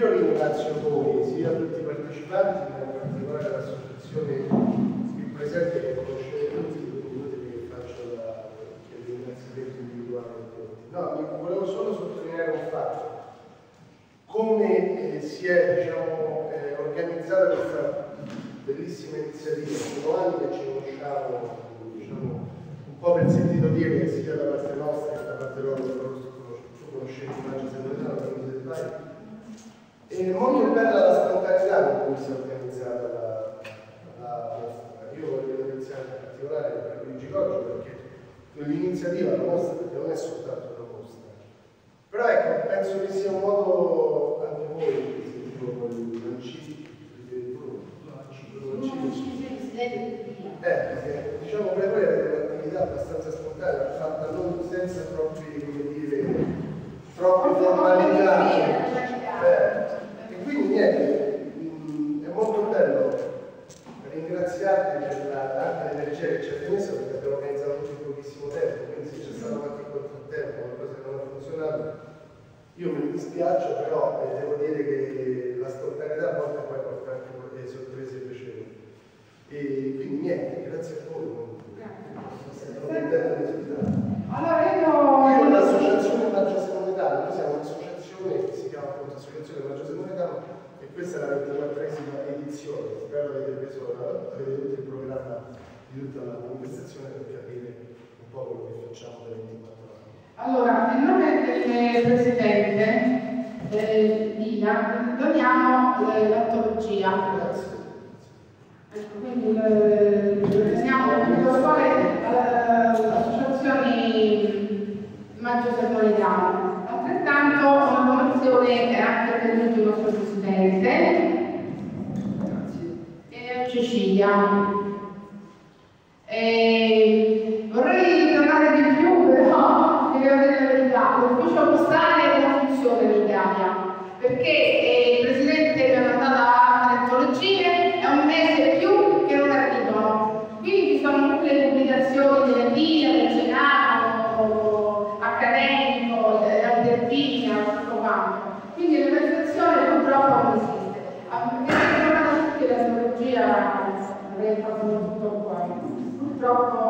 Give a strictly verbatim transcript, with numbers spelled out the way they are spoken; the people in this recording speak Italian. Io ringrazio voi, sia tutti i partecipanti, ma in particolare l'associazione qui presente che conoscete tutti, quindi che faccio la, il ringraziamento individuale. No, volevo solo sottolineare un fatto. Come eh, si è diciamo, eh, organizzata questa bellissima iniziativa, sono anni che ci conosciamo, diciamo, un po' per sentito dire che sia da parte nostra che da parte loro, tu conoscevi Maggio Sermonetano, e molto bella la spontaneità con cui si è organizzata la, la mostra. Io voglio ringraziare in particolare per Luigi Loggio, perché l'iniziativa, la mostra, non è soltanto una mostra. Però ecco, penso che sia un modo anche voi che sentite con il Mancini, perché diciamo per voi avete un'attività abbastanza spontanea, fatta non senza troppi, come dire, troppe formalità. Eh, e quindi niente, mh, è molto bello ringraziarti per la, l'energia che ci ha messo, perché abbiamo organizzato tutto in pochissimo tempo, quindi se c'è stato qualche contrattempo, qualcosa che non ha funzionato, io mi dispiace, però eh, devo dire che la spontaneità porta poi porta anche delle sorprese piacevoli. E quindi niente, grazie a voi. Grazie. Sono contento di risultare. Allora io... Io l'associazione Maggio Sermonetano, noi siamo un'associazione che si chiama Associazione di Maggio Sermonetano e questa è la ventiquattresima edizione. Spero avete preso il programma di tutta la manifestazione per capire un po' quello che facciamo da ventiquattro anni. Allora, in nome del Presidente Ida, doniamo eh, l'antologia. Ecco, quindi prendiamo lo scuole all'Associazione di Maggio Sermonetano. Altrettanto una donazione anche per il nostro presidente eh, Cecilia. E vorrei tornare di più, però devo dire la verità, l'ufficio postale non funziona in Italia, perché eh, il presidente mi ha mandato le antologie, è un mese in più che non arrivano, quindi ci sono tutte le pubblicazioni della via, del Senato, accademico, tutto quanto. Quindi l'organizzazione purtroppo non esiste. Avrei trovato tutti la psicologia, avrei fatto tutto qua. Purtroppo